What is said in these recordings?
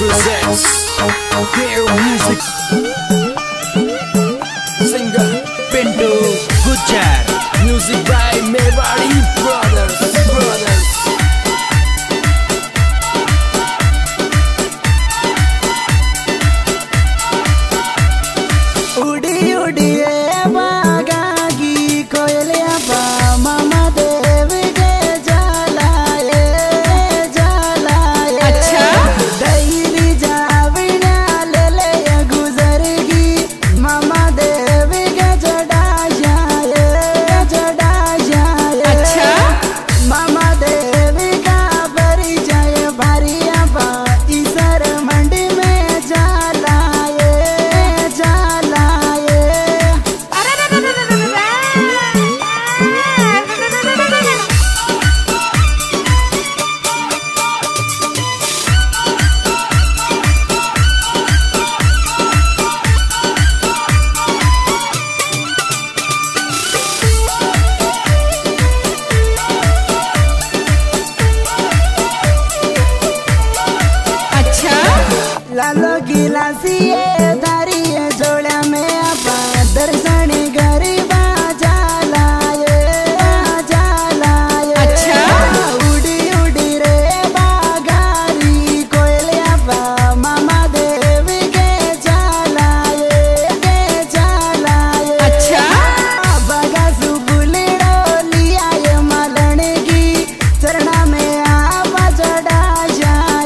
represents their music. Singer Pintu Gurjar, music by Mewari brothers. Udi udi eva gagi koyale aba mama dev de jalaye. Acha daily javina lele guzargi mama dev ke jada jaye. Acha mama dev ka bari jaye bari aba isar mandi mein jalaye. लालो गिलासी ये धारी ये जोड़ा में आपा दर्शनी गरीबा जालाये. अच्छा उड़ी उड़ी रे बागारी कोयले आपा मामा देव के जालाये. अच्छा बगा सुबुले डोलिया ये मालने की चरणा में आपा चढ़ा जाए.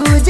Gurjar.